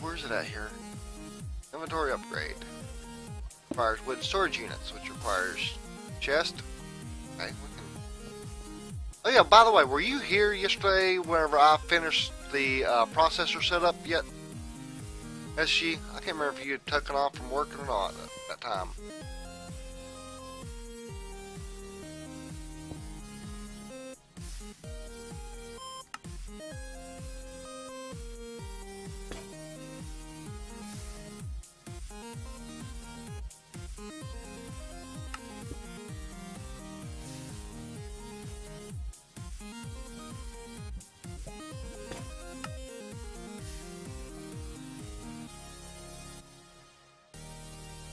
where's it at here? Inventory upgrade. Requires wood storage units, which requires chest. Okay, oh yeah, by the way, were you here yesterday whenever I finished the processor setup yet? SG, I can't remember if you had taken off from work or not at that time.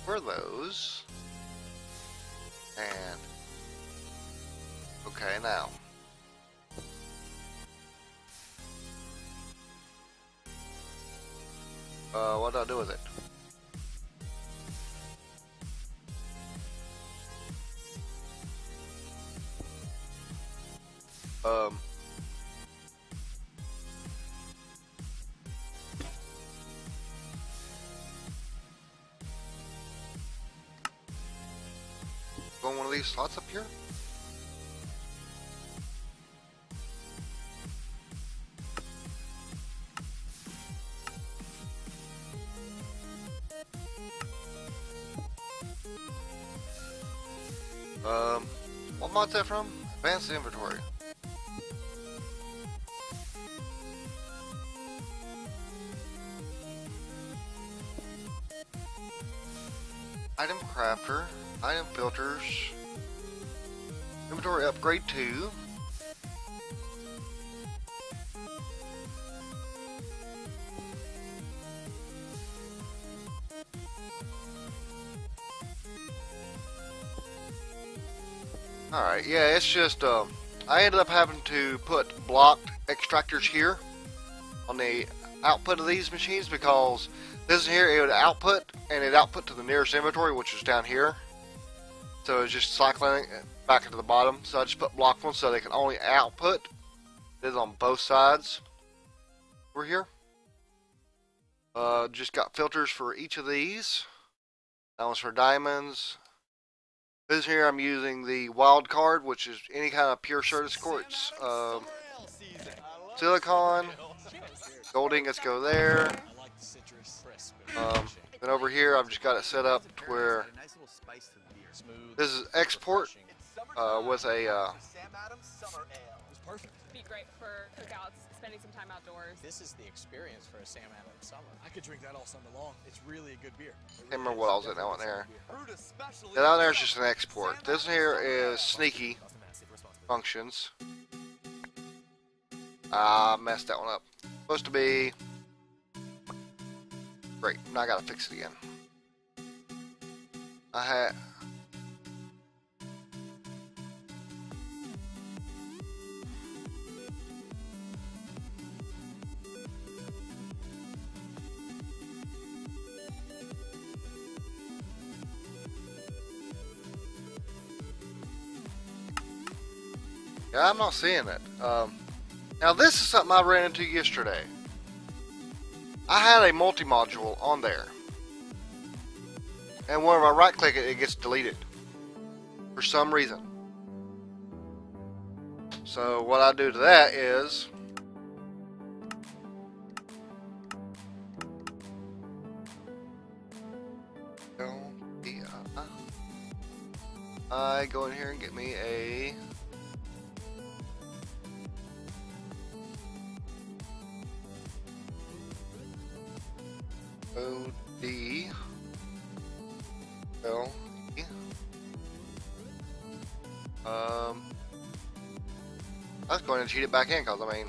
For those and okay now. What do I do with it? One of these slots up here? What mod's that from? Advanced inventory. Item crafter. Item filters, inventory upgrade 2. Alright, yeah, it's just, I ended up having to put blocked extractors here on the output of these machines because this here, it would output, and it output to the nearest inventory, which is down here. So it's just cycling back into the bottom. So I just put block ones so they can only output. This is on both sides. We're here. Just got filters for each of these. That one's for diamonds. This here I'm using the wild card, which is any kind of pure Certus quartz. Silicon. Gold ingots go there. Then over here I've just got it set up to where this is export with a Sam Adams Summer Ale. Perfect. Be great for cookouts, spending some time outdoors. This is the experience for a Sam Adams Summer. I could drink that all summer long. It's really a good beer. Can't remember what else in that one there. That one there is just an export. This here is sneaky functions. I messed that one up. Supposed to be great. Now I gotta fix it again. I had. Yeah, I'm not seeing it. Now this is something I ran into yesterday. I had a multi-module on there. And whenever I right click it, it gets deleted. For some reason. So what I do to that is I go in here and get me a OD. L. D. I was going to cheat it back in because I mean.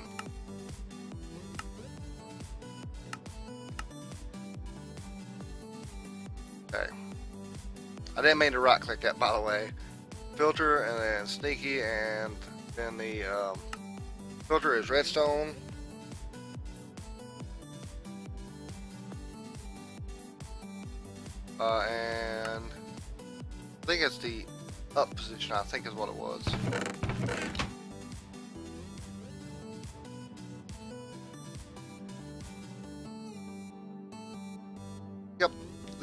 Okay. I didn't mean to right click that, by the way. Filter and then sneaky, and then the filter is redstone. And I think it's the up position, I think is what it was.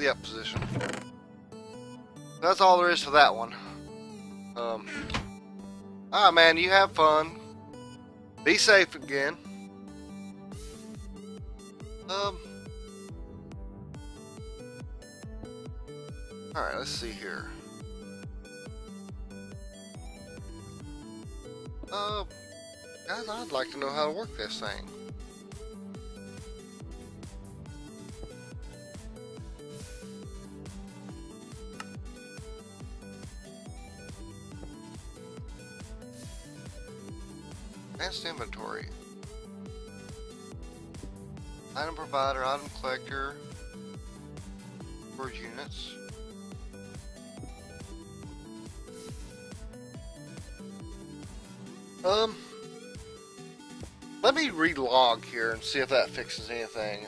the up position. That's all there is for that one. All right, man, you have fun. Be safe again. All right, let's see here. Guys, I'd like to know how to work this thing. Advanced inventory. Item provider, item collector, storage units. Let me relog here and see if that fixes anything.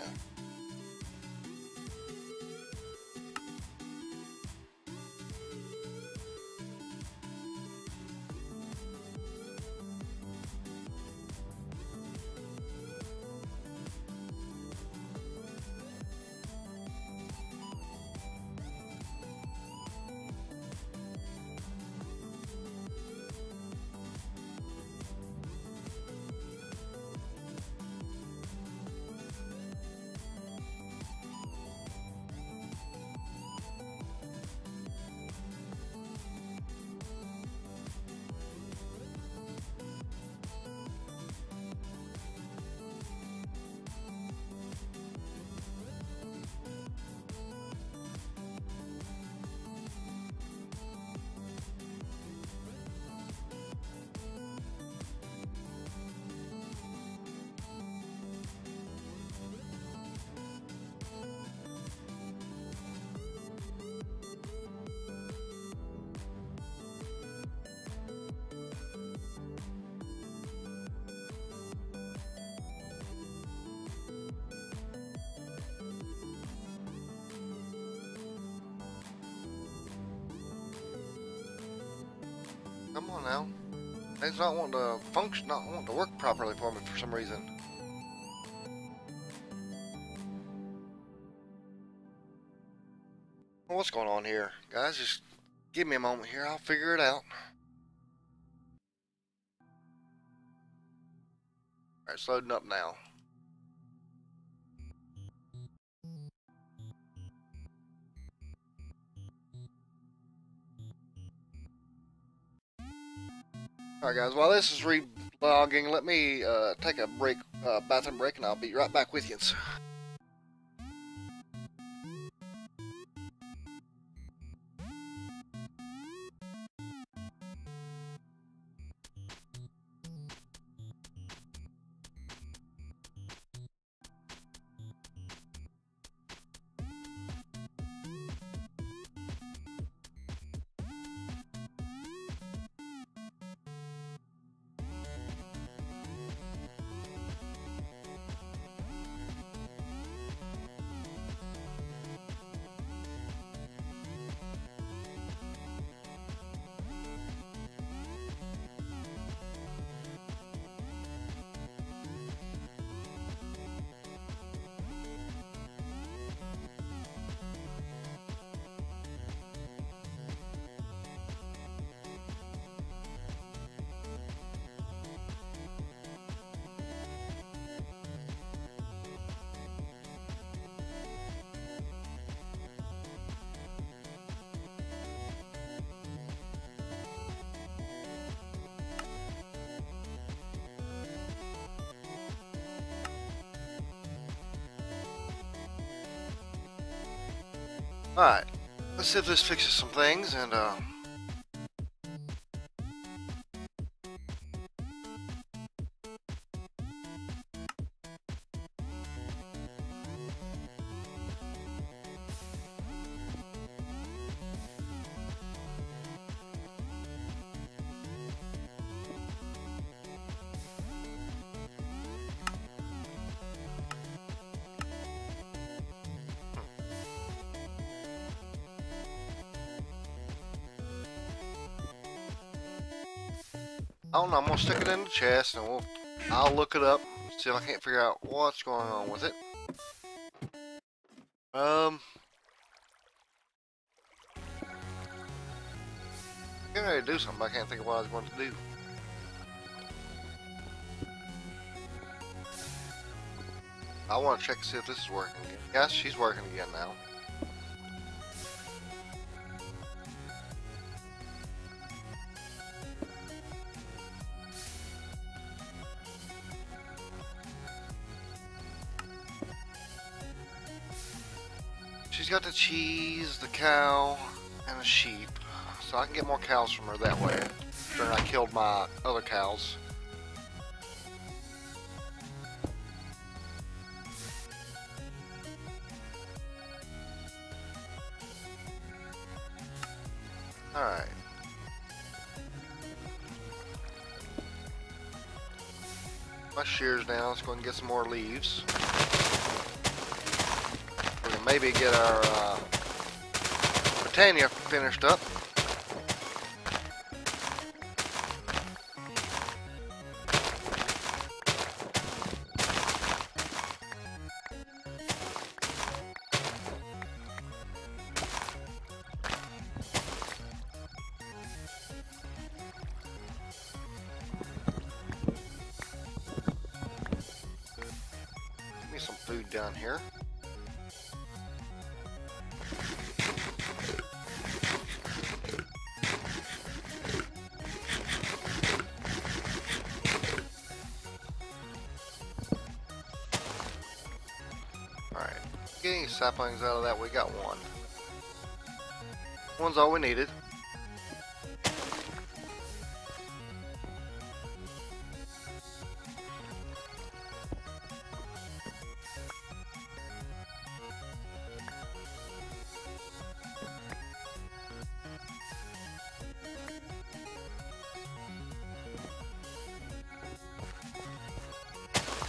Come on now. It's not wanting to function, not wanting to work properly for me for some reason. What's going on here? Guys, just give me a moment here. I'll figure it out. Alright, it's loading up now. Alright guys, while this is re-logging, let me take a break, bathroom break, and I'll be right back with you. Alright, let's see if this fixes some things, and I don't know, I'm gonna stick it in the chest and I'll look it up, see if I can't figure out what's going on with it. getting ready to do something, but I can't think of what I was going to do. I want to check to see if this is working again. Yes, she's working again now. She's got the cheese, the cow, and the sheep. So I can get more cows from her that way. Then I killed my other cows. Alright. My shears down. Let's go and get some more leaves. We can maybe get our Botania finished up. Down here. Alright, getting saplings out of that, we got one. One's all we needed.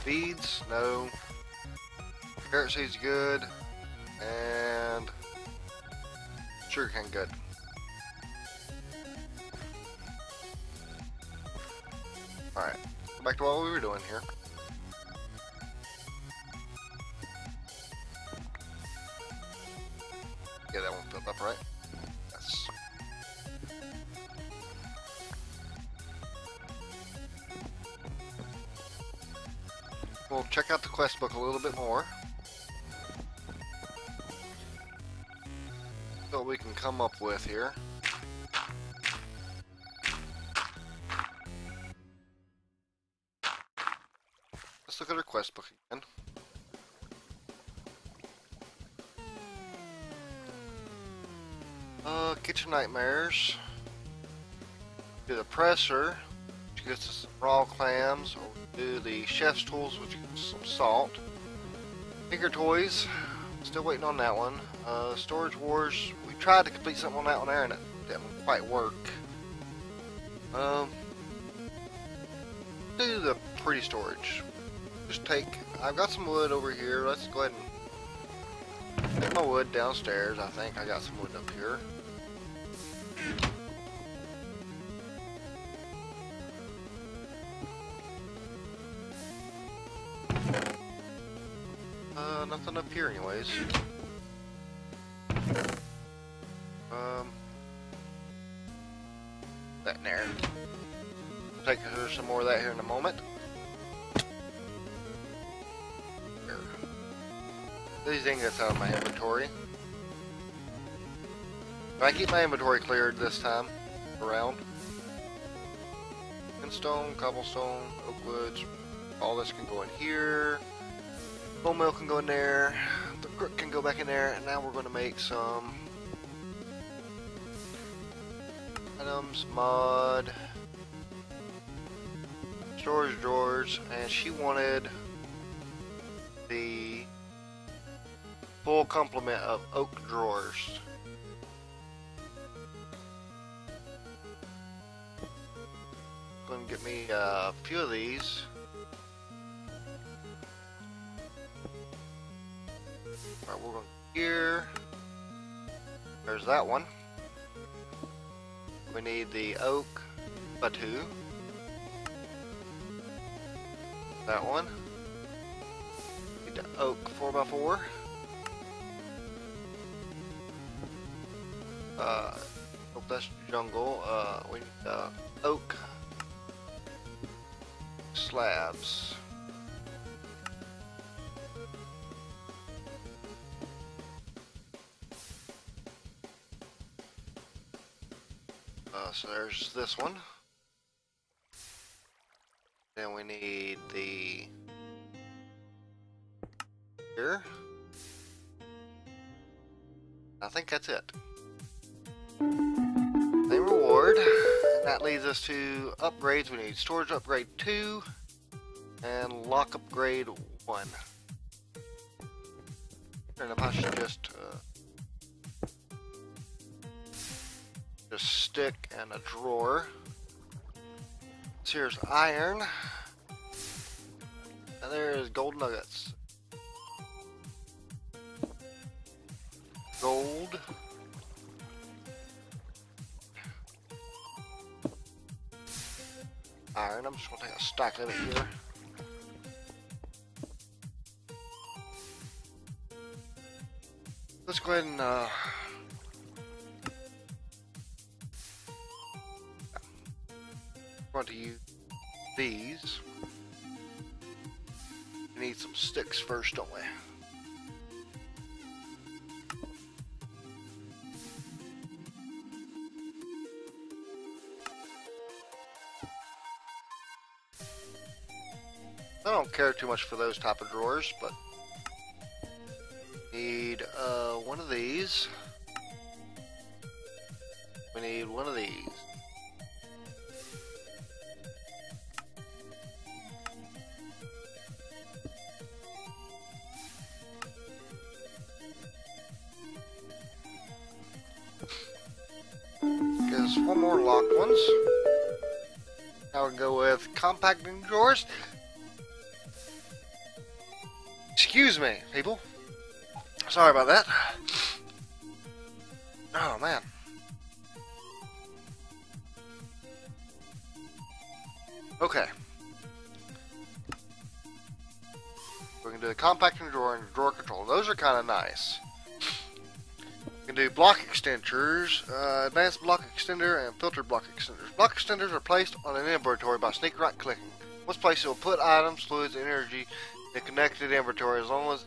Beads, no. Carrot seeds good, and sugarcane good. All right, back to what we were doing here. Yeah, that one filled up right. Yes. We'll check out the quest book a little bit more, so we can come up with here. Let's look at our quest book again. Kitchen Nightmares. Do the presser, which gets us some raw clams. Do the chef's tools, which is some salt. Tinker Toys, still waiting on that one. Storage Wars, we tried to complete something on that one there and it didn't quite work. Do the pretty storage. Just take, I've got some wood over here. Let's go ahead and take my wood downstairs. I think I got some wood up here. Nothing up here anyways. That in there. We'll take some more of that here in a moment. There. These ingots out of my inventory. I keep my inventory cleared this time around. Stone, cobblestone, oak woods, all this can go in here. Bone meal can go in there, the crook can go back in there, and now we're going to make some items, mod, storage drawers, and she wanted the full complement of oak drawers. Going to get me a few of these. Alright, we'll go here. There's that one. We need the oak batu. That one. Need the oak 4x4. So Dust Jungle, we need oak slabs. So there's this one. Then we need the here. I think that's it. Name reward. And that leads us to upgrades. We need storage upgrade 2 and lock upgrade 1. And I should just stick and a drawer. So here's iron. And there is gold nuggets. Gold. Iron. I'm just going to take a stack of it here. Let's go ahead and to use these. We need some sticks first, don't we? I don't care too much for those type of drawers, but need one of these. We need one of these. One more locked ones. Now we can go with compacting drawers. Excuse me, people. Sorry about that. Oh man. Okay. We can do the compacting drawer and drawer control. Those are kind of nice. We can do block extenders, advanced block extender, and filtered block extenders. Block extenders are placed on an inventory by sneak right clicking. Once placed, it will put items, fluids, and energy in the connected inventory as long as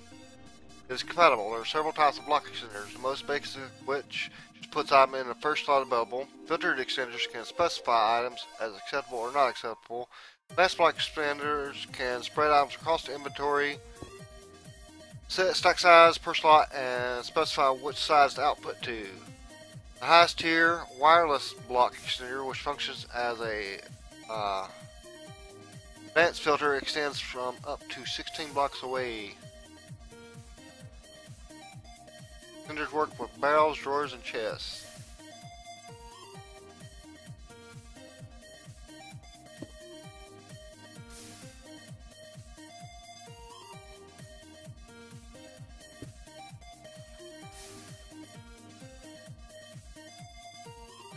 it is compatible. There are several types of block extenders, the most basic of which just puts items in the first slot available. Filtered extenders can specify items as acceptable or not acceptable. Advanced block extenders can spread items across the inventory. Set stack size per slot and specify which size to output to. The highest tier wireless block extender, which functions as a advanced filter, extends from up to 16 blocks away. Extenders work with barrels, drawers, and chests.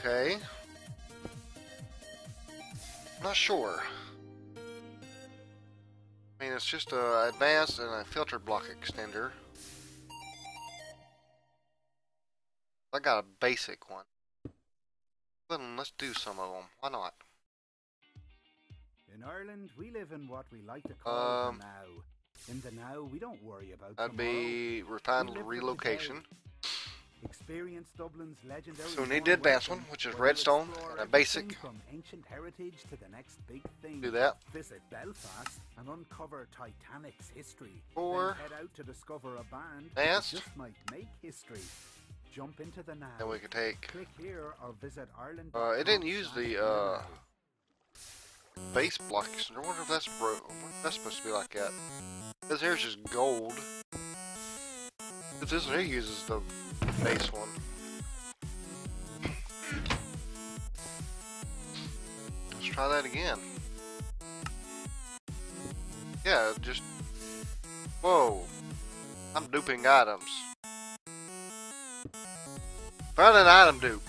Okay. Not sure. I mean, it's just an advanced and a filtered block extender. I got a basic one. Well, let's do some of them. Why not? In Ireland, we live in what we like to call the now. In the now, we don't worry about that'd tomorrow. Be refined relocation. Experience Dublin's legendary. So we need the advanced one, which is redstone and a basic. From ancient heritage to the next big thing. Do that. Visit Belfast and uncover Titanic's history. Or head out to discover a band that just might make history. Jump into the now. And we can take. Click here or visit Ireland. It didn't use the base blocks. I wonder if that's broke. That's supposed to be like that. This here's just gold. If this one here uses the base one. Let's try that again. Yeah, just... Whoa. I'm duping items. Found an item dupe.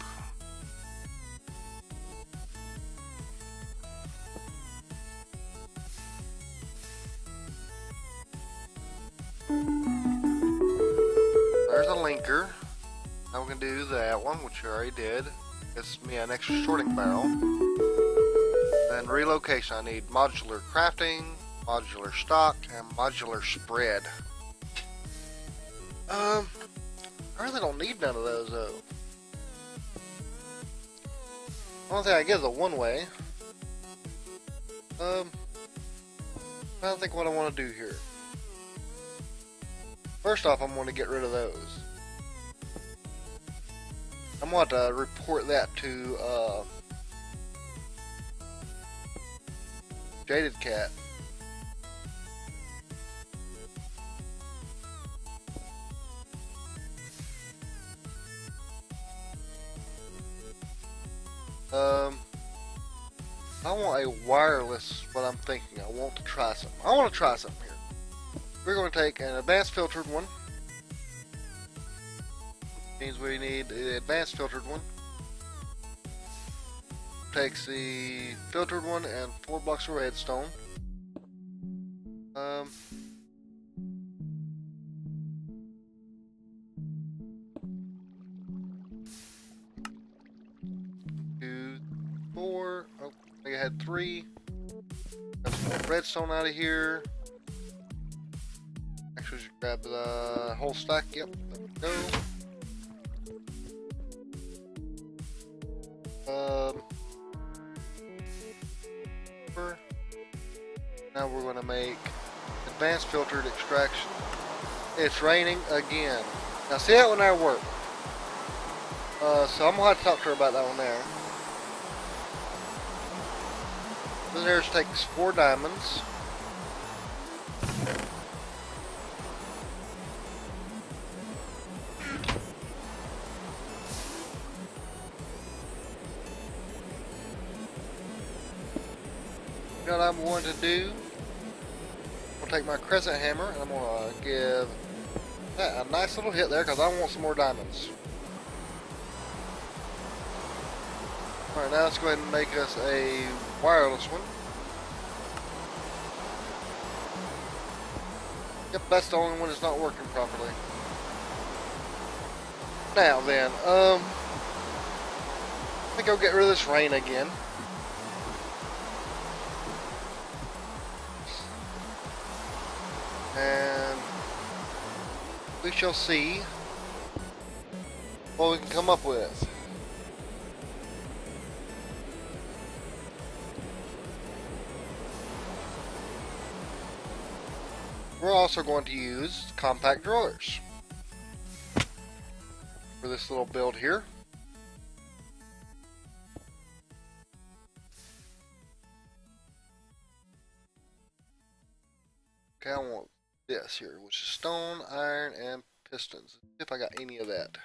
There's a linker. Now we can do that one, which I already did. gets me an extra shorting barrel. Then relocation, I need modular crafting, modular stock, and modular spread. I really don't need none of those though. The only thing I get is a one-way. I don't think what I want to do here. First off, I'm going to get rid of those. I'm going to report that to Jaded Cat. I want a wireless, what I'm thinking. I want to try something. I want to try something here. We're going to take an advanced filtered one. Means we need the advanced filtered one. Takes the filtered one and 4 blocks of redstone. Had 3. Got some more redstone out of here. Actually, should grab the whole stack. Yep, there we go. Now we're going to make advanced filtered extraction. It's raining again. Now see that one there worked. So I'm going to have to talk to her about that one there. This here takes 4 diamonds. You know what I'm going to do? I'm going to take my crescent hammer and I'm going to give that a nice little hit there because I want some more diamonds. Alright, now let's go ahead and make us a wireless one. Yep, that's the only one that's not working properly. Now then, I think I'll get rid of this rain again. And we shall see what we can come up with. We're also going to use compact drawers for this little build here. Okay, I want this here, which is stone, iron, and pistons. If I got any of that,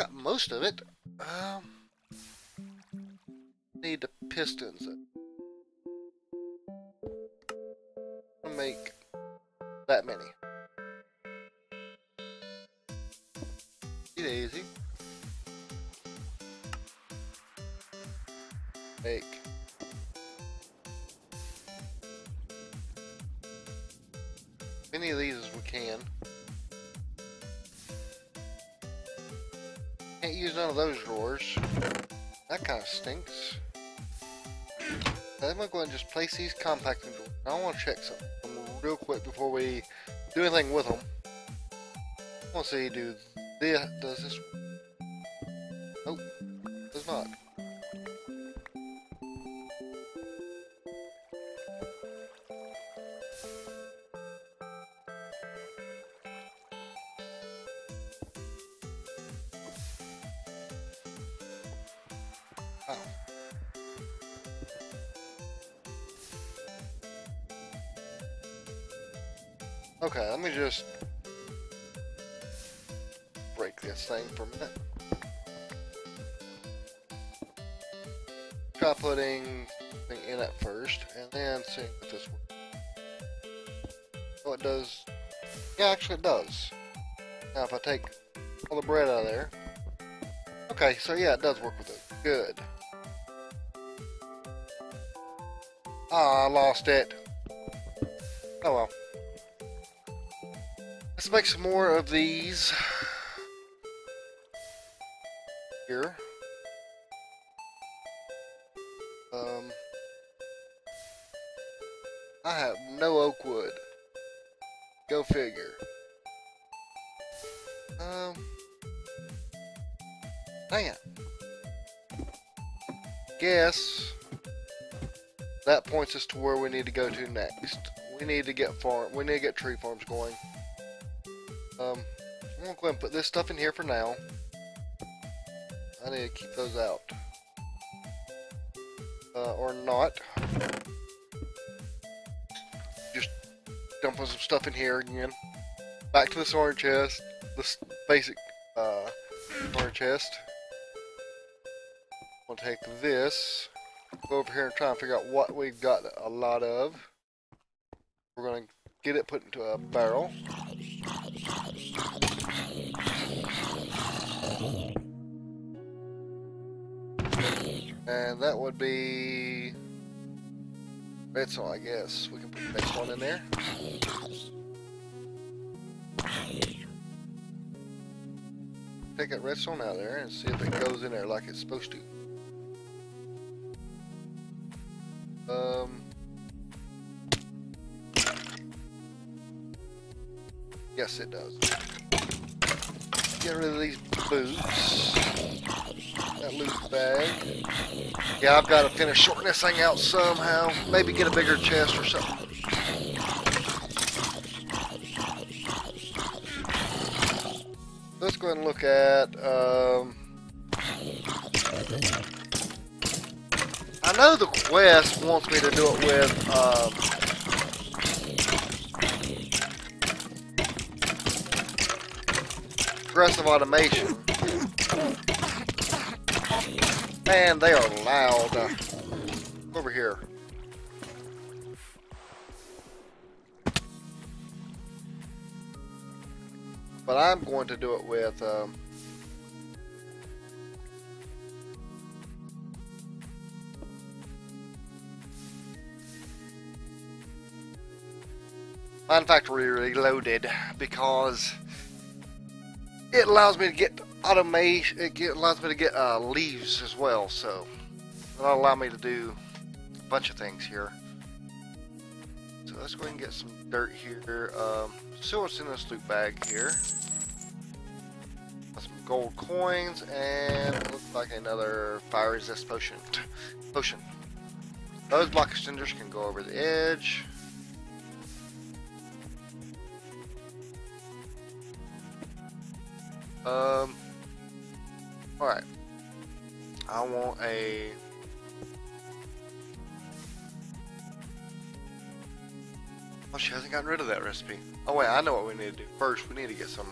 got most of it. Need the pistons. I'll make that many. Easy. Make. As many of these as we can. Can't use none of those drawers. That kind of stinks. I'm gonna go ahead and just place these compacting drawers. I want to check something real quick before we do anything with them. We'll see. Do this? Does this? Nope. Does not. Okay, let me just break this thing for a minute. Try putting something in it first, and then see if this works. Oh, it does. Yeah, actually it does. Now if I take all the bread out of there. Okay, so yeah, it does work with it. Good. Ah, I lost it. Oh well. Let's make some more of these here. I have no oak wood. Go figure. Dang it. Guess that points us to where we need to go to next. We need to get tree farms going. I'm gonna go ahead and put this stuff in here for now. I need to keep those out. Or not. Just dumping some stuff in here again. Back to this orange chest. This basic orange chest. I'm gonna take this. Go over here and try and figure out what we've got a lot of. We're gonna get it put into a barrel. And that would be redstone, I guess. We can put the next one in there. Take that redstone out of there and see if it goes in there like it's supposed to. Yes, it does. Get rid of these boots. That loot bag. Yeah, I've got to finish sorting this thing out somehow. Maybe get a bigger chest or something. Let's go ahead and look at. I know the quest wants me to do it with. Aggressive Automation. Man, they are loud. Over here. But I'm going to do it with Factory Reloaded, because it allows me to get automation. It allows me to get leaves as well, so it'll allow me to do a bunch of things here. So let's go ahead and get some dirt here. See what's in this loot bag here. Got some gold coins and it looks like another fire resist potion. Those block extenders can go over the edge. Alright. I want a oh, she hasn't gotten rid of that recipe. Oh wait, I know what we need to do. First, we need to get some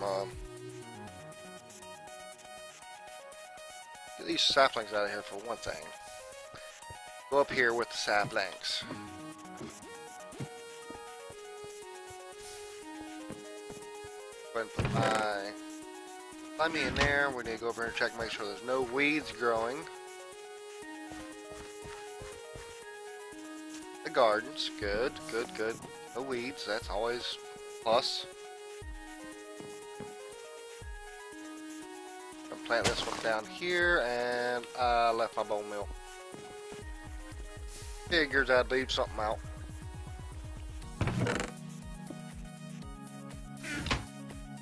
get these saplings out of here for one thing. Go up here with the saplings. Go ahead and put my me in there. We need to go over here and check and make sure there's no weeds growing. The gardens, good, good, good. No weeds, that's always a plus. I'm planting this one down here, and I left my bone meal. Figures I'd leave something out.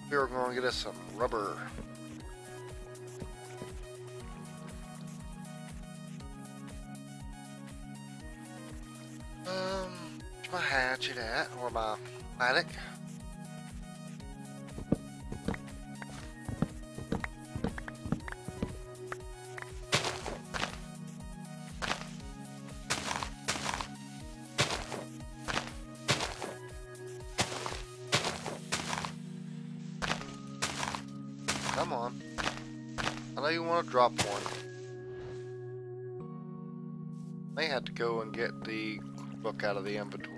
Here we're going to get us some rubber. My hatchet at, or my attic. Come on. I know you want to drop one. May have to go and get the book out of the inventory.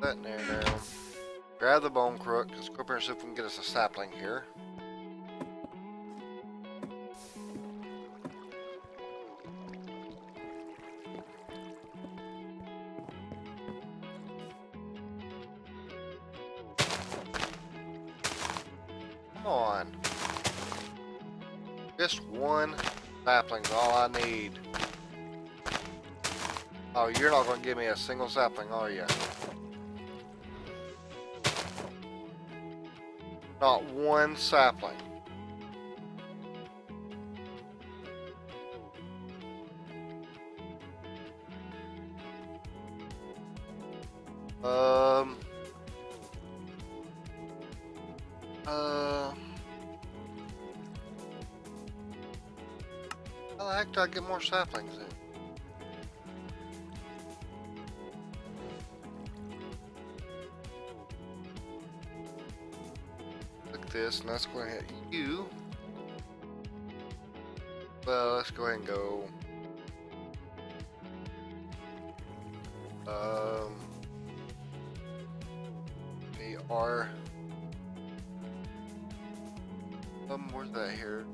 That in there now. Grab the bone crook. Let's go up here and see if we can get us a sapling here. Come on. Just one sapling's all I need. Oh, you're not going to give me a single sapling, are you? Not one sapling. How the heck do I get more saplings in? This, and that's going to hit you. Well, let's go ahead and go. Where's that here?